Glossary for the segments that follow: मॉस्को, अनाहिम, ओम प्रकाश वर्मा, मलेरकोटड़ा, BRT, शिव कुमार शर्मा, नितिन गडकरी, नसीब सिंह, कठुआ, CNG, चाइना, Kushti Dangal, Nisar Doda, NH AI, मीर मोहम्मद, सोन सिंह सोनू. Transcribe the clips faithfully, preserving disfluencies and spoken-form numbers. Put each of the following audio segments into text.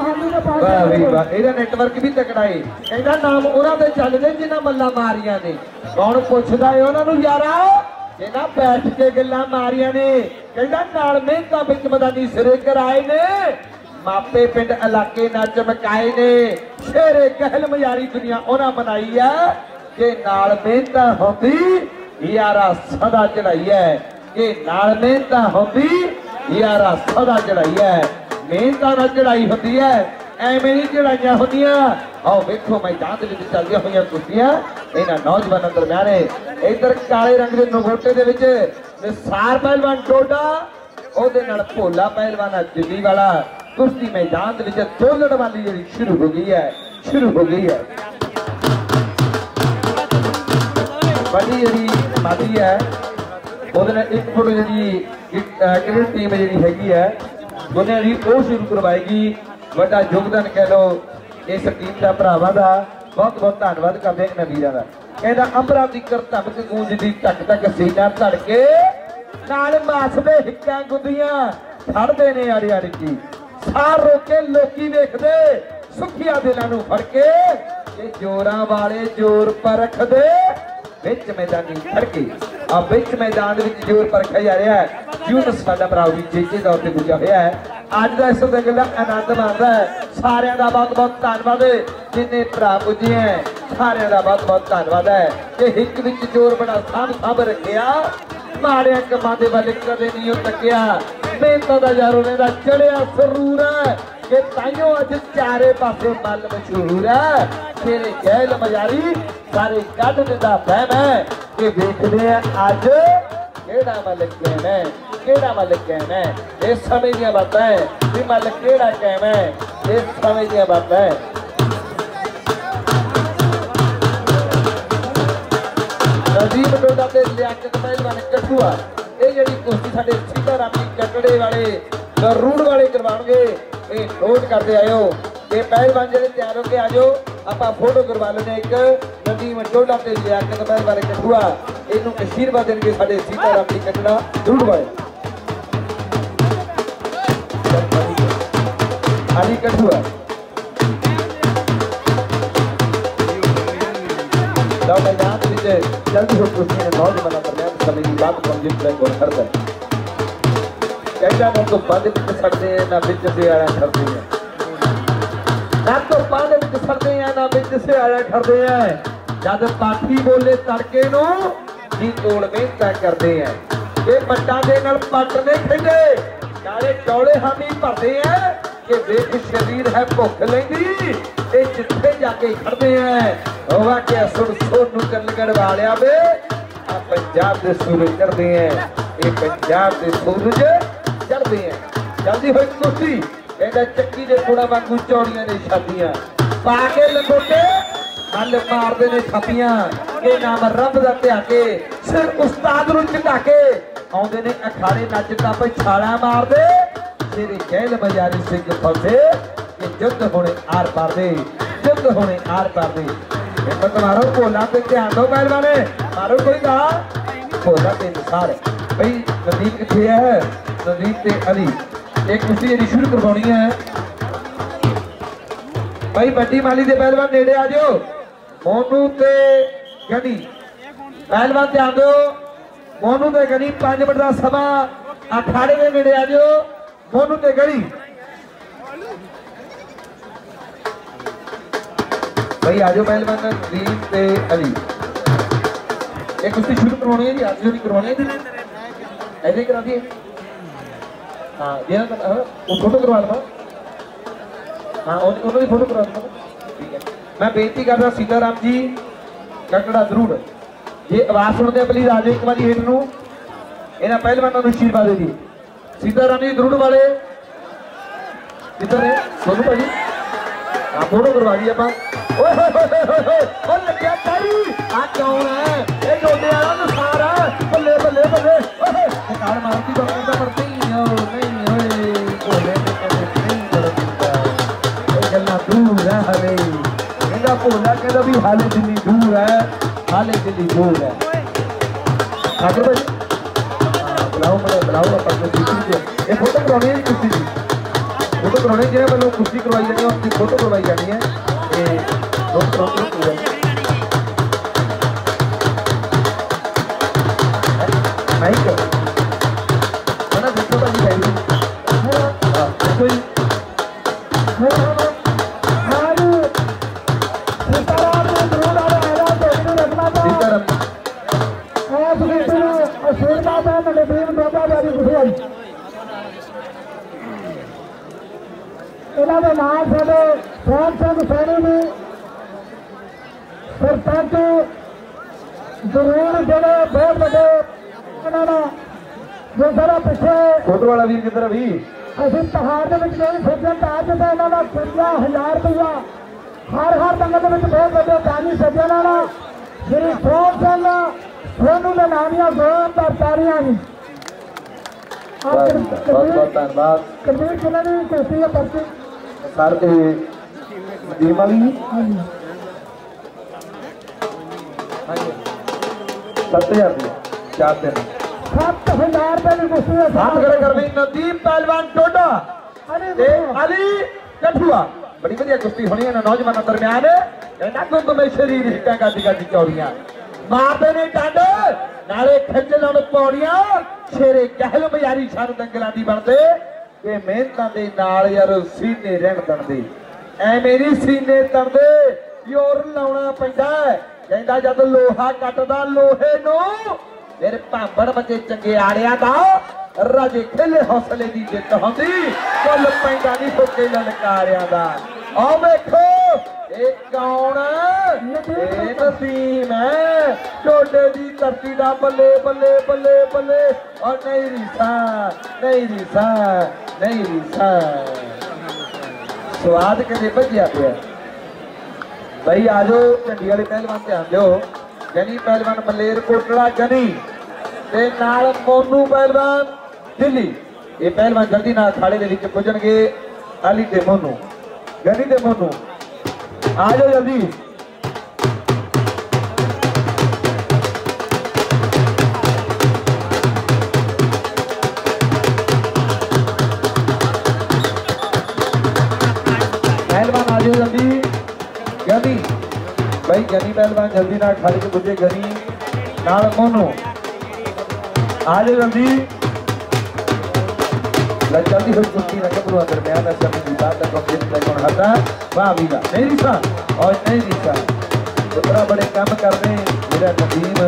Network भी तकड़ा है कहना नाम उन्होंने चलते जिन्हें मल्ला मारिया ने कौन पूछता है उन्होंने यारा जिन्हें बैठ के गल्ला मारिया ने कहना नाल मेहनत बिच मदानी सिरे कराए ने मापे पिंड इलाके ना चमकाए ने शेरे कहल मयारी दुनिया उन्हें बनाई है कि नाल मेहनत होंदी यारा सदा चढ़ाई है कि नाल मेहनत होंदी यारा सदा चढ़ाई है मेहनत ना चढ़ाई होंदी है ਐਵੇਂ ਨਹੀਂ ਚੜਾਈਆਂ ਹੁੰਦੀਆਂ। ਆਓ ਵੇਖੋ ਮੈਦਾਨ ਦੇ ਵਿੱਚ ਚੱਲਦੀਆਂ ਹੋਈਆਂ ਕੁਸ਼ਤੀਆਂ ਇਹਨਾਂ ਨੌਜਵਾਨਾਂ ਦਰਮਿਆਨ ਇਧਰ ਕਾਲੇ ਰੰਗ ਦੇ ਨਗੋਟੇ ਦੇ ਵਿੱਚ ਨਿਸਾਰ ਪਹਿਲਵਾਨ ਡੋਡਾ ਉਹਦੇ ਨਾਲ ਭੋਲਾ ਪਹਿਲਵਾਨ ਦਿੱਲੀ ਵਾਲਾ ਕੁਸ਼ਤੀ ਮੈਦਾਨ ਦੇ ਵਿੱਚ ਦੋ ਲੜਵਾਲੀ ਜਿਹੜੀ ਸ਼ੁਰੂ ਹੋ ਗਈ ਹੈ ਸ਼ੁਰੂ ਹੋ ਗਈ ਹੈ ਬੜੀ ਜਿਹੜੀ ਮਾਦੀ ਹੈ ਉਹਦੇ ਨਾਲ ਇੱਕ ਫੁੱਟ ਜਿਹੜੀ ਕ੍ਰਿਕਟ ਟੀਮ ਜਿਹੜੀ ਹੈਗੀ ਹੈ ਉਹਨੇ ਵੀ ਉਹ ਸ਼ੁਰੂ ਕਰਵਾਏਗੀ। ਵੱਡਾ ਯੋਗਦਾਨ ਕਹਿ ਲਓ ਇਸ ਟੀਮ ਦਾ ਭਰਾਵਾਂ ਦਾ ਬਹੁਤ ਬਹੁਤ ਧੰਨਵਾਦ ਕਰਦੇ ਹਾਂ ਵੀਰਾਂ ਦਾ। ਕਹਿੰਦਾ ਅੰਬਰਾਂ ਦੀ ਕਰ ਧਮਕ ਗੂੰਜਦੀ ਟਕ ਟਕ ਸੀਨਾ ਧੜਕੇ ਨਾਲ ਮਾਸ ਦੇ ਹਿੱਕਾਂ ਗੁੰਦੀਆਂ ਫੜਦੇ ਨੇ ਅੜੀ ਅੜੀ ਕੀ ਸਾਰ ਰੋਕੇ ਲੋਕੀ ਵੇਖਦੇ ਸੁੱਖੀਆਂ ਦਿਲਾਂ ਨੂੰ ਫੜ ਕੇ ਇਹ ਜੋਰਾਂ ਵਾਲੇ ਜੋਰ ਪਰ ਰੱਖਦੇ ਵਿੱਚ ਮੈਦਾਨੀ ਖੜਕੇ ਆ ਵਿੱਚ ਮੈਦਾਨ ਵਿੱਚ ਜੋਰ ਪਰਖਿਆ ਜਾ ਰਿਹਾ ਹੈ। ਯੂਨਸ ਸਾਡਾ ਭਰਾ ਵੀ ਜੇਜੇ ਦੌਰ ਤੇ ਗੁਜਾ ਹੋਇਆ ਹੈ। ਅੱਜ ਦਾ ਇਸ ਦਿਨ ਦਾ ਆਨੰਦ ਮਾਣਦਾ ਹੈ ਸਾਰਿਆਂ ਦਾ ਬਹੁਤ ਬਹੁਤ ਧੰਨਵਾਦ ਹੈ ਜਿੰਨੇ ਭਰਾ ਪੁੱਜੇ ਹੈ ਸਾਰਿਆਂ ਦਾ ਬਹੁਤ ਬਹੁਤ ਧੰਨਵਾਦ ਹੈ। ਇਹ ਹਿੱਕ ਵਿੱਚ ਜੋਰ ਬੜਾ ਸਾਂਭ ਸਾਂਭ ਰੱਖਿਆ ਮਾੜਿਆਂ ਕੰਮਾਂ ਦੇ ਵੱਲ ਕਦੇ ਨਹੀਂ ਉਹ ਤੱਕਿਆ ਮਿਹਨਤ ਦਾ ਯਾਰੋ ਨੇ ਦਾ ਚੜਿਆ ਸਰੂਰ ਹੈ ਕਿ ਤਾਈਓ ਅੱਜ ਚਾਰੇ ਪਾਸੇ ਮੱਲ ਮਸ਼ਹੂਰ ਹੈ। ਤੇਰੇ ਗੈਲ ਮਜ਼ਾਰੀ ਸਾਰੇ ਕੱਢ ਦਿੰਦਾ ਵਹਿਮ ਹੈ ਕਿ ਵੇਖਦੇ ਆ ਅੱਜ ਕਿਹੜਾ ਮੱਲ ਗੈਮ ਹੈ ਕਿਹੜਾ ਮੱਲ ਗੈਮ ਹੈ। ਇਹ ਸਮੇਂ ਦੀਆਂ ਬਾਤਾਂ ਹੈ ਵੀ ਮੱਲ ਕਿਹੜਾ ਗੈਮ ਹੈ ਇਹ ਸਮੇਂ ਦੀਆਂ ਬਾਤਾਂ ਹੈ। ਰਜੀਬ ਡੋਡਾ ਤੇ ਲਿਆਕਤ ਪਹਿਲਵਾਨ ਕੱਟੂਆ ਇਹ ਜਿਹੜੀ ਕੁਸ਼ਤੀ ਸਾਡੇ ਸਿੱਧਾ ਰਾਮੀ ਕੱਟੜੇ ਵਾਲੇ ਗਰੂੜ ਵਾਲੇ ਕਰਵਾਉਣਗੇ ਇਹ ਨੋਟ ਕਰਦੇ ਆਇਓ। ਇਹ ਪਹਿਲਵਾਨ ਜਿਹੜੇ ਤਿਆਰ ਹੋ ਕੇ ਆਜੋ ਆਪਾਂ ਫੋਟੋ ਕਰਵਾ ਲੈਣੇ ਇੱਕ ਰਜੀਬ ਡੋਡਾ ਤੇ ਲਿਆਕਤ ਪਹਿਲਵਾਨ ਕੱਟੂਆ ਇਹਨੂੰ ਅਸ਼ੀਰਵਾਦ ਦੇਣਗੇ ਸਾਡੇ ਸੀਤਾ ਰਾਮ ਜੀ ਕੱਟੜਾ ਦੂੜ ਵਾਲੇ ਅਲੀ ਕੱਟੂਆ ਦਾ ਮੈਦਾਨ ਵਿੱਚ ਜਲਦੀ ਹੋ ਕੁਸ਼ਤੀ ਨੇ ਬਹੁਤ ਬਣਾ ਕਰਨਾ ਸਮੇਂ ਦੀ ਬਾਤ ਕੰਜਿਤ ਪਲੇਅ ਗੋਲ ਕਰਦਾ ਕਹਿੰਦਾ ਨਾ ਤੋਂ ਬੰਦ ਵਿੱਚ ਛੱਡਦੇ ਨਾ ਵਿੱਚ ਸਿਆਲਾ ਕਰਦੇ ਆ ਨਾ ਤੋਂ ਬੰਦ ਵਿੱਚ ਛੱਡਦੇ ਆ ਨਾ ਵਿੱਚ ਸਿਆਲਾ ਕਰਦੇ ਆ ਜਦ ਪਾਠੀ ਬੋਲੇ ਤੜਕੇ ਨੂੰ ਜੀ ਕੋਲ ਮਿਹਨਤਾਂ ਕਰਦੇ ਆ ਇਹ ਪੱਟਾਂ ਦੇ ਨਾਲ ਪੱਟ ਨਹੀਂ ਖਿੰਦੇ ਨਾਲੇ ਚੌਲੇ ਹਾਮੀ ਭਰਦੇ ਆ ਕਿ ਵੇਖ ਸ਼ਰੀਰ ਹੈ ਭੁੱਖ ਲੈਂਦੀ ਇਹ ਜਿੱਥੇ ਜਾ ਕੇ ਖੜਦੇ ਆ ਹੋਵਾ ਕਿ ਸੁਣ ਸੁਣ ਨੂੰ ਕੰਨਗੜ ਵਾਲਿਆ ਵੇ ਆ ਪੰਜਾਬ ਦੇ ਸੂਰਜ ਚੜਦੇ ਆ ਇਹ ਪੰਜਾਬ ਦੇ ਸੂਰਜ ਚੜਦੇ ਆ। ਜਲਦੀ ਹੋਈ ਕੁਸ਼ਤੀ ਇਹਦਾ ਚੱਕੀ ਦੇ ਥੋੜਾ ਵਾਂਗੂ ਚੌੜੀਆਂ ਨੇ ਛਾਤੀਆਂ ਪਾ ਕੇ ਲੰਗੋਟੇ हल मारते ने छापिया ये नाम रब का ध्याके सिर उस्ताद नूं झटाके आउंदे ने अखाड़े नचदा पछाड़ा मारदे तेरे गैल बजारी सिंह फसे ये युद्ध होने आर पार दे युद्ध होने आर पार दे हिम्मत मारो भोला ते ध्यान दो पहलवाने मारो कोई गा भोला ते निसार भाई नदीप किथे है नदीप ते अली एक कुश्ती जी शुरू करवानी है भाई बड्डी माली दे पहलवान नेड़े आ जाओ मोनू ते गनी पहलवान ध्यान दो मोनू ते गनी पांच मिनट का समा अखाड़े के नेड़े आ जाओ मोनू ते गनी भाई आ जाओ पहलवान नदीप ते अली एक कुश्ती शुरू करवानी है जी आज नहीं करवानी ऐसे करा दी हाँ ये फोटो करवा लो हाँ उन्होंने फोटो करवा लो ठीक है। मैं बेनती करता सीताराम जी कटड़ा जरूर ये आवाज सुनते हैं प्लीज आज एक बार हेठू इन्हें पहलवानों आशीर्वाद दे दिए सीताराम जी जरूर वाले किधर है सोनू भाजी आप फोटो करवा दी आप कौन है ये डोडे वाला निसार है बल्ले बल्ले बल्ले कार मारती बंदा पड़ती नहीं ओए कोले नहीं करता ये गल्ला दूर है हवे भोला कहता भी हाले जिनी दूर है हाले जिनी दूर है ठाकुर भाई बुलाओ बुलाओ अपने फोटो करवानी है कुश्ती जी फोटो करवाने चाहिए पर लोग कुश्ती करवाई जाती है, उनकी फोटो करवाई जानी है। नहीं क्या मैंने देखा था कि है कोई वाला वीर की तरफ ही असं पहाड़ के विच नहीं सज्जन ताज ते इन्हां दा पंजाह हज़ार रुपया हर हर दंगल दे विच बहुत वड्डे दानी सज्जन वाला श्री सोन सिंह सोनू दे नामिया जोर तार तारियां ने बहुत बहुत धन्यवाद कबीर जिन्हां ने कुश्ती दे परचे सर ते दीमा भी सत्तर रुपया चार दिन सात हजार रुपये कुश्ती है। हाथ खड़े कर दी नदीम पहलवान डोडा ते अली कठुआ बड़ी बढ़िया कुश्ती होनी है नौजवानों दरमियान। कहना तुम तुम्हें शरीर हिटा का दिखा दी चौड़ियां मारते नहीं डांडे नाले खिंच लाने पौड़ियां शेरे कहलो बयारी शान दंगलां दी बनदे ते मेहनतां दे नाल यार सीने रहण दंदे ऐ मेरी सीने दंदे योर लाउणा पैंदा कहंदा जद लोहा कटदा लोहे नो मेरे भांबड़ बचे चंगे आड़िया का राजे खेले हौसले की जित होंगी कल पैदा नहीं होके ललकारिया का आओ देखो एक कौन नसीम है छोटे की धरती का बल्ले बल्ले बल्ले बल्ले और नहीं रिसा नहीं रिसा नहीं रिसा स्वाद कहते भजिया पे भाई आ जाओ झंडी वाले पहलवान ध्यान दो गनी पहलवान मलेरकोटड़ा गनी ते नाल मोनू पहलवान दिल्ली ये पहलवान जल्दी ना अखाड़े दे विच पुजणगे। अली ते मोनू गनी ते मोनू आ जाओ जल्दी पहलवान आ जाओ जल्दी गनी भाई गनी पहलवान जल्दी ना खाली के बुझे गनी नाल मोनू आज जल्दी जल्दी हो कुश्ती ना कबरू दरमियान ऐसा की बात है कंप्लीट तक कौन हटा वाह भी नहीं रिसा और नहीं रिसा इतना बड़े काम कर रहे मेरा नदीम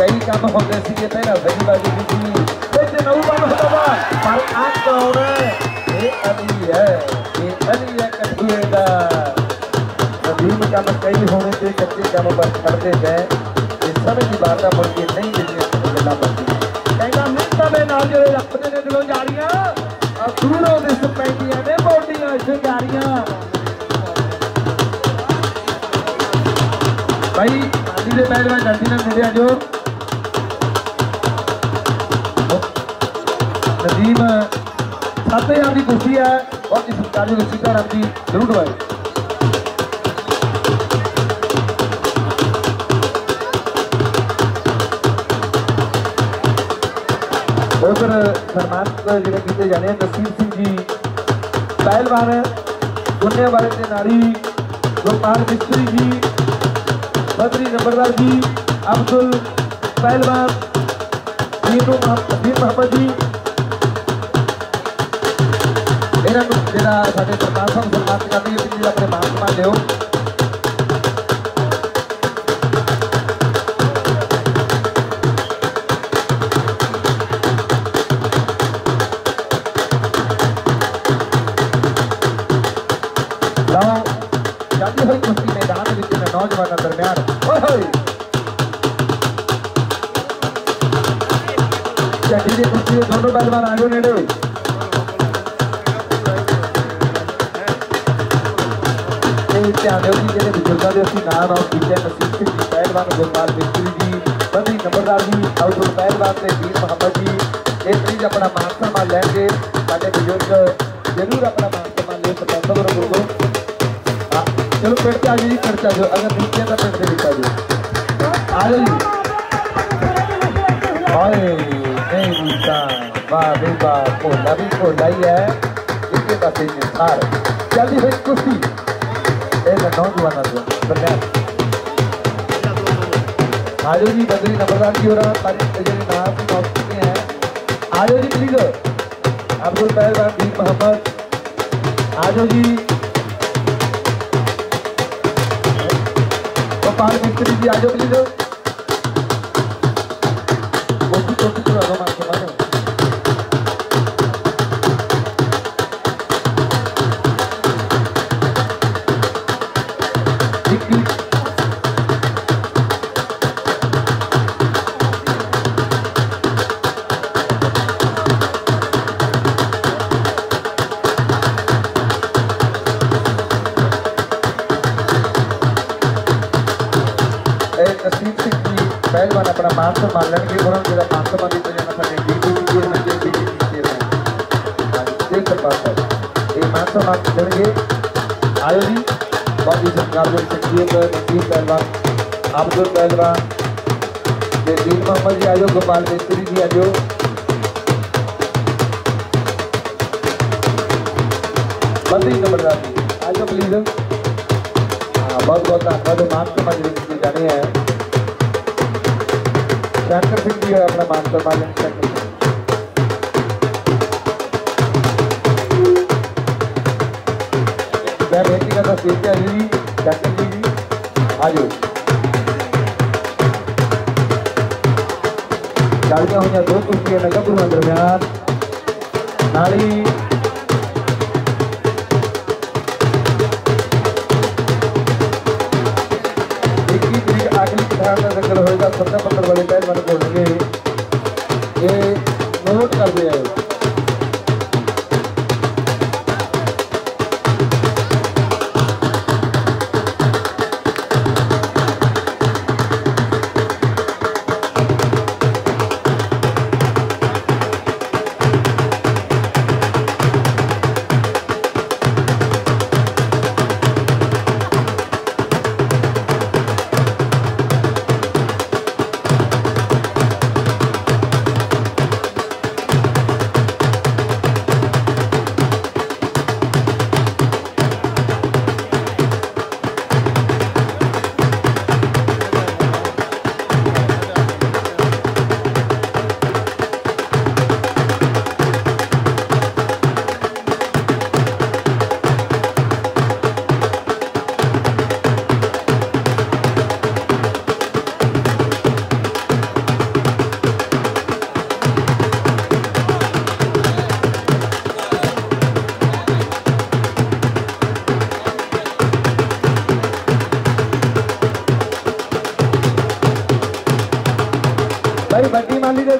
कई काम होते सी ये पहला सही बाजी की थी कोई नौ बार होता था पर आज कौन है ये अली है ये अली है कठुए का नदीम काम कई होने से कच्चे कामों पर करते हैं इस समय की बात है मुझे नहीं मिलना पड़ती कहना मिलता में नाल जो रखते ने दिलों जारियां और दूरों में सुपैटियां में बोटियां से जारियां भाई आदि से पहले मैं जल्दी ना मिले जो नदीम साथ में आपकी कुर्सी है और इस कार्य को सीखकर आपकी जरूर भाई उधर सन्मान जिन्हें किए जाने नसीम सिंह जी पहलवान दुनिया वाले से नारी गोपाल मिस्त्री जी बदरी नंबरदार जी अब्दुल पहलवान मीनू मीर मोहम्मद जी मेरा जरा साढ़े सरमान साहब सन्मान करते हैं जी अपने मान सम्मान लो नौजवान दरमियान दोनों पहलवान आगे नेड़े ध्यान दो कि जो बुजुर्गों के असं नाम आउट किया नसीब सिंह जी पहलवान गोपाल मिस्त्री जी बदरी नंबरदार जी अब्दुल पहलवान से मीर मोहम्मद जी ये चीज अपना मान सम्मान लेंगे साढ़े बुजुर्ग जरूर अपना मान सम्मान ले सकता। चलो पेड़ पे आ जाइए पेड़ पे आ जाओ अगर नीचे का पेड़ पे दिखा दो आ जाइए और नहीं दिखा वाह वाह कोला भी कोला ही है देता थे निसार। जल्दी से कुश्ती ऐसा नौजवान आयो जी बदली नंबरदार की हो रहा है। आयो जी प्लीज अब्दुल पहलवान बीन मोहम्मद आयो जी गोपाल मिस्त्री जी आयो प्लीज अपना पांच सौ मालन के बोला मेरा पांच सौ माली तो जाना पड़ेगा बीबी बीबी में जो बीबी बीबी है देख कर पास है ये पांच सौ मार्क करेंगे आयोजी बहुत ही सरकार जो सक्रिय कर नसीब पहलवान अब्दुल पहलवान ये दीन मोहम्मद जी आयो गोपाल मिस्त्री जी आयो बंदी नंबर आयो प्लीज हाँ बहुत बहुत धन्यवाद मार्क माली जाने हैं जानकर सिंह जी है अपना मानसर मालन मैं बेटी का था देखते आज जी जानकर सिंह जी आज गाड़ियाँ हुई दो कुश्ती नगर दरमियान नाली सर्कल होगा सत्रह पंद्रह वाले पैर मैंने बोलेंगे ये नोट कर दिया है।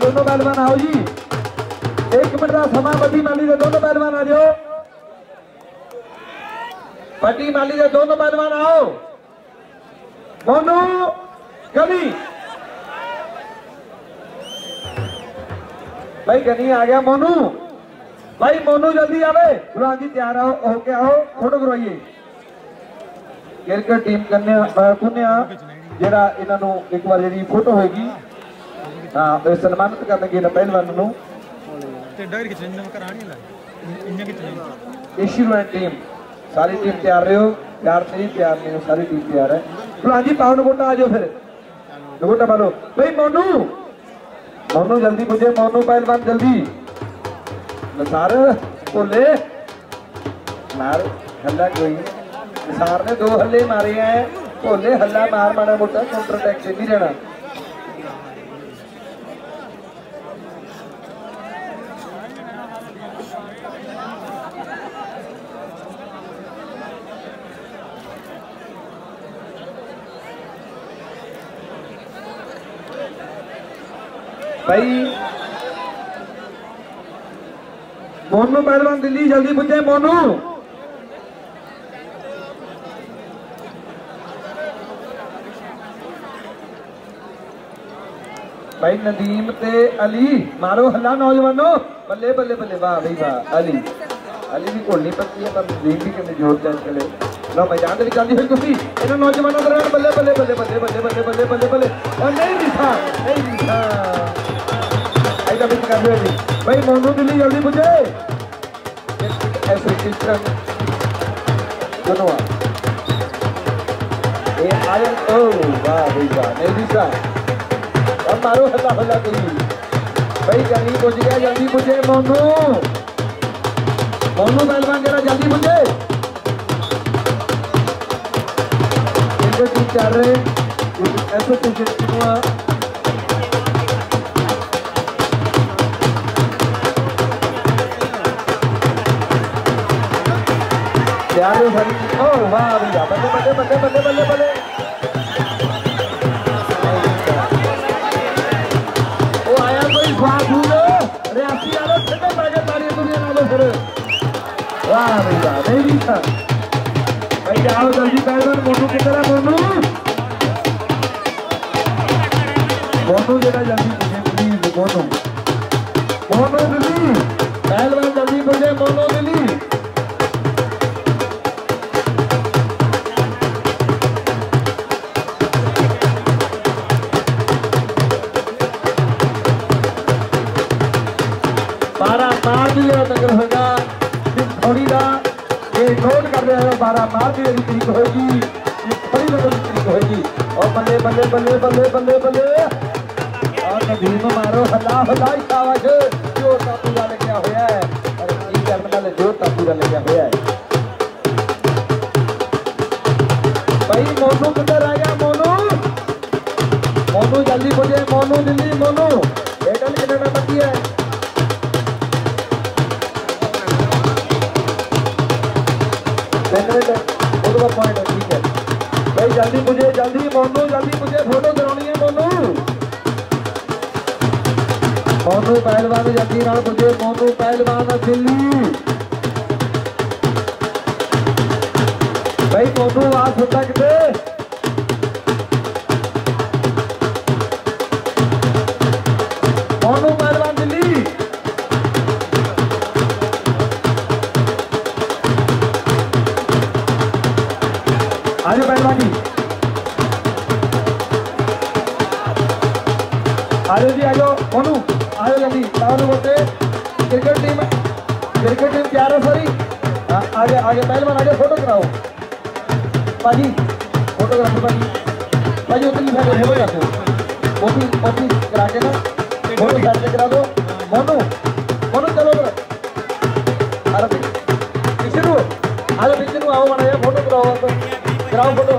दोनों पहलवान आओ जी एक मिनट का समा पट्टी माली दे दोनों पहलवान आ जाओ पट्टी माली दे दोनों पहलवान आओ मोनू गनी भाई गनी आ गया मोनू भाई मोनू जल्दी आवे बुला जी तैयार आओ होके आओ फोटो करवाइए क्रिकेट टीम कन्या पुनिया जरा इन्हों एक बार जी फोटो होगी हाँ तो सम्मानित करने के लिए पहलवान नू ते डर के चलने में करानी है इन्हें के चलने एशियन टीम सारी टीम तैयार रहे हो तैयार नहीं तैयार नहीं हो सारी टीम तैयार है पुलांजी पावन बोटा आ जाओ फिर बोटा मारो भाई मोनू मोनू जल्दी मुझे मोनू पहलवान जल्दी निसार बोले मार हल्ला कोई निसार ने दो हल्ले मारे हैं बोले हल्ला मार मारा मोटा काउंटर अटैक से भी रहना भाई मोनू पहलवान दिल्ली जल्दी पूछे मोनू भाई नदीम ते अली मारो हल्ला नौजवानों बल्ले बल्ले बल्ले वाह भाई वाह अली अली भी घोलनी पत्ती है पर नदीम भी कहते जोर जान चले लो मैदान में निकाल दी फिर कुश्ती इन्होंने नौजवानों दरमियान बल्ले बल्ले बल्ले बल्ले बल्ले बल्ले बल्ले बल्ले बल्ले और नहीं दिखा नहीं दिखा भाई मोनू दिल्ली जल्दी मुझे ऐसे चित्रण बनवा ये आयन ओ वाह भैया नहीं दिसा अब मारो हल्ला हल्ला करी भाई जल्दी पहुंच गया जल्दी पहुंचे मोनू मोनू पहलवान जरा जल्दी पहुंचे इनके कुछ चार रहे ऐसे कुछ बनवा यार भाई ओ वाह भैया बल्ले बल्ले बल्ले बल्ले बल्ले बल्ले ओ आया कोई बात हुआ रियासी वालों से तो बैठे तालियां दुनिया वालों से वाह भैया नहीं दिखा भाई जाओ जल्दी पहलवान मोटू की तरह मोटू मोटू जरा जल्दी मुझे प्लीज मोटू मोटू दिल्ली पहलवान जल्दी मुझे मोटू दिल्ली बारह मार्च मेरी तरीक होगी बड़ी बड़ी तरीक होगी और बल्ले बल्ले बल्ले बल्ले बल्ले बल्ले और नदीम मारो हल्ला हल्ला आवाज जो टापू वाले क्या होया है अरे ये टर्मिनल जो टापू वाले क्या होया है भाई मोनू किधर आया मोनू मोनू जल्दी बोलिए मोनू दिल्ली मोनू मेडल कितने में पड़ी है पॉइंट है ठीक है भाई जल्दी मुझे जल्दी मोनू जल्दी मुझे फोटो करानी है मोनू मोनू पहलवान जल्दी ना मुझे मोनू पहलवान दिल्ली भाई मोनू आज तक दे मोनू पहलवान दिल्ली आजो पहलवान जी आजो जी आजो मोनू आजो जल्दी तावन बोलते क्रिकेट टीम क्रिकेट टीम तैयार है सॉरी आगे आगे पहलवान आगे फोटो कराओ पाजी फोटो कराओ पाजी पाजी उतनी फोटो हो जाते कॉपी कॉपी करा के ना फोटो करके करा दो मोनू मोनू चलो अरे पीछे नु आजो पीछे नु आओ माना ये फोटो कराओ कराओ फोटो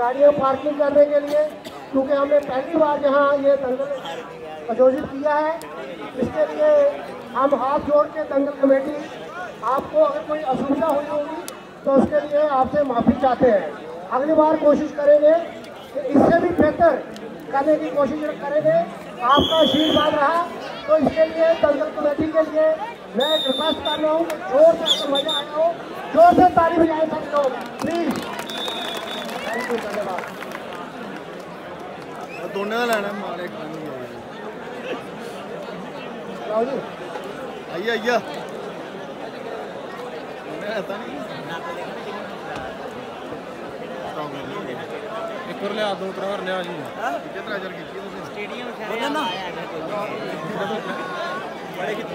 गाड़ियाँ पार्किंग करने के लिए क्योंकि हमने पहली बार यहाँ ये दंगल आयोजित किया है इसके लिए हम हाथ जोड़ के दंगल कमेटी आपको अगर कोई असुविधा हुई होगी तो उसके लिए आपसे माफ़ी चाहते हैं। अगली बार कोशिश करेंगे कि इससे भी बेहतर करने की कोशिश करेंगे। आपका आशीर्वाद रहा तो इसके लिए दंगल कमेटी के लिए मैं रिक्वेस्ट कर रहा हूँ कि जोर से मजा आया हो जोर से तारीफ जाए सब लोग प्लीज़ दोनों का लेना मारे खानी है आइए आइए एक और लिया दो ड्राइवर लिया जी कितना हजार की स्टेडियम है ना बड़े कितने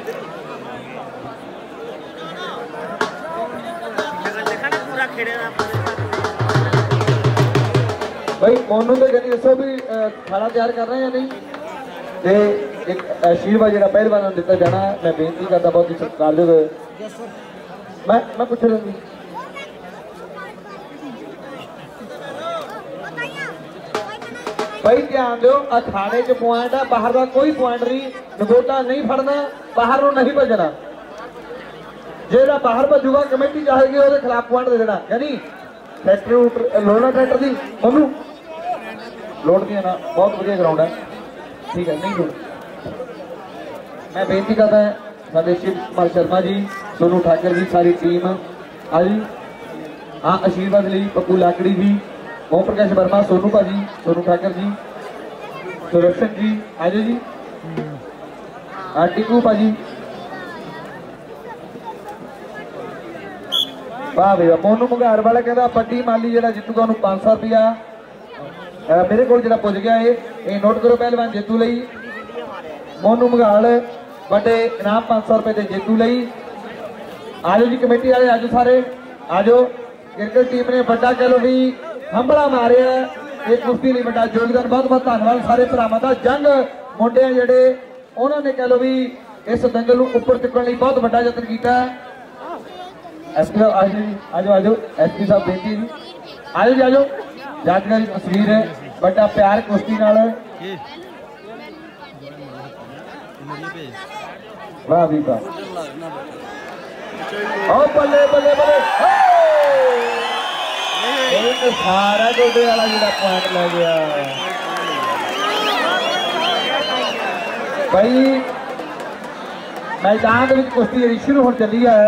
पूरा खेड़े भाई मोनू तो जानी दसो भी खाना तैयार कर रहे हैं या नहीं ते एक आशीर्वाद जरा पहलवान ने दिता जाना मैं बेनती करता बहुत ही सत्कार दे मैं मैं पूछ रहा हूं भाई ध्यान दो अखाड़े के पॉइंट है बाहर का कोई पॉइंट नहीं नगोटा नहीं फड़ना बाहर रो नहीं बजना जेड़ा बाहर बजुगा कमेटी चाहेगी ओदे खिलाफ पॉइंट दे देना यानी ट्रैक्टर लोना ट्रैक्टर दी मोनू लौटदियाँ ना, बहुत बढ़िया ग्राउंड है, ठीक है। नहीं गुड, मैं बेनती करता है साडे शिव कुमार शर्मा जी, सोनू ठाकर जी, सारी टीम आई। हाँ, आशीर्वाद ली पप्पू लाकड़ी जी, ओम प्रकाश वर्मा, सोनू भाजी, सोनू ठाकर जी, सुरक्षण जी, आज जी, टिकू भाजी, वाह भाई वाह। मोनू मुंगार वाला कहता पट्टी माली जरा जितूगा उन्होंने पांच सौ रुपया मेरे को जरा पहुंच गया है, ये नोट करो पहलवान जेतू लई। मोनू मुंगाल बटे इनाम पांच सौ रुपए से जेतू लई। आज जी कमेटी वाले आज सारे आज क्रिकेट टीम ने बड़ा कह लो भी हमला मारे है, एक कुश्ती नहीं बड़ा योगदान। बहुत बहुत धन्यवाद सारे भरावां दा। जंग मुंडे जेडे उन्होंने कह लो भी इस दंगल उपर चुकने लिए बहुत बड़ा यत्न किया। एस पी साहब आज आज आज एस पी साहब बेनती आज जी आज यादगारी तस्वीर है बड़ा प्यार कुश्ती नाल। वाह भी वाह, ओ बल्ले बल्ले बल्ले, एक सारा डोडे वाला जिला पॉइंट ले गया भाई। मैदान में कुश्ती शुरू हो चली है।